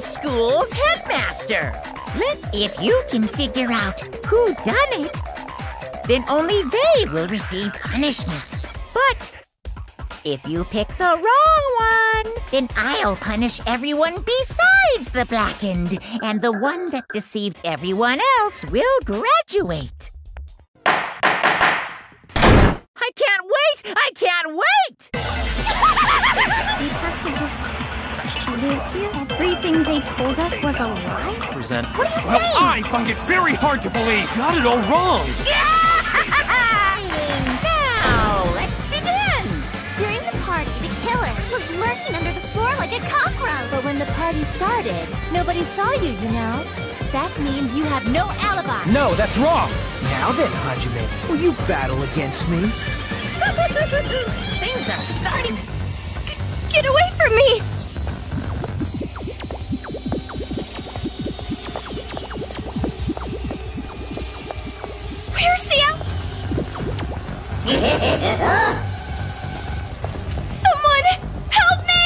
the school's headmaster. If you can figure out who done it, then only they will receive punishment. But if you pick the wrong one, then I'll punish everyone besides the blackened, and the one that deceived everyone else will graduate. I can't wait! I can't wait! We have to just live here? Everything they told us was a lie? What are you saying? Well, I find it very hard to believe. Got it all wrong. Now, let's begin. During the party, the killer was lurking under the floor like a cockroach. But when the party started, nobody saw you, you know? That means you have no alibi. No, that's wrong. Now then, Hajime, will you battle against me? Things are starting. Get away from me! Where's the Someone help me!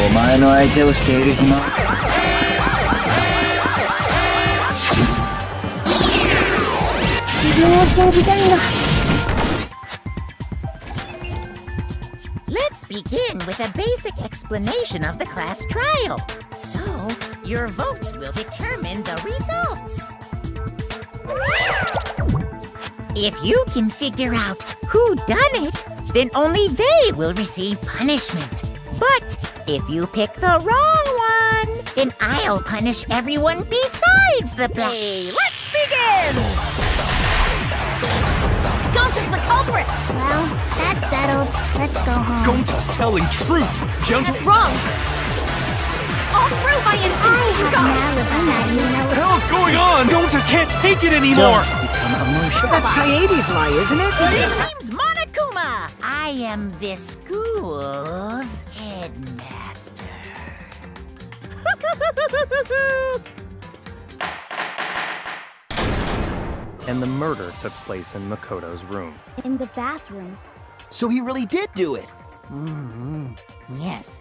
Omae no aite wo shite iru kuma. Let's begin with a basic explanation of the class trial. So, your votes will determine the results. If you can figure out who done it, then only they will receive punishment. But if you pick the wrong one, then I'll punish everyone besides the black. Hey, let's begin! Gonta's the culprit! Well, that's settled. Let's go home. Gonta telling truth! Gentle... That's wrong! All through my instincts, you guys! What the hell's going on? Gonta can't take it anymore! That's Kaede's lie, isn't it? His name's Monokuma! I am this school's headmaster. And the murder took place in Makoto's room. In the bathroom. So he really did do it! Yes.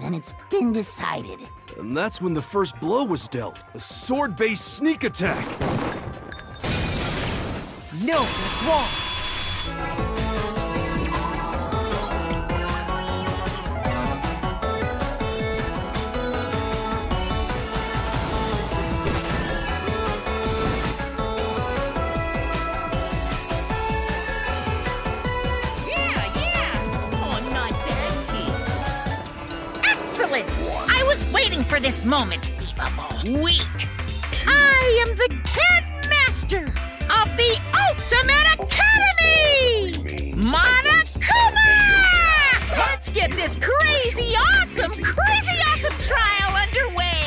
Then it's been decided. And that's when the first blow was dealt. A sword-based sneak attack! No, that's wrong! I was waiting for this moment. I'm all weak. I am the headmaster of the Ultimate Academy! Monokuma! Let's get this crazy awesome trial underway!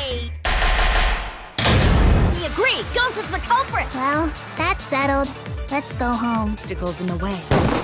We agree, Gonta's the culprit! Well, that's settled. Let's go home. Obstacles in the way.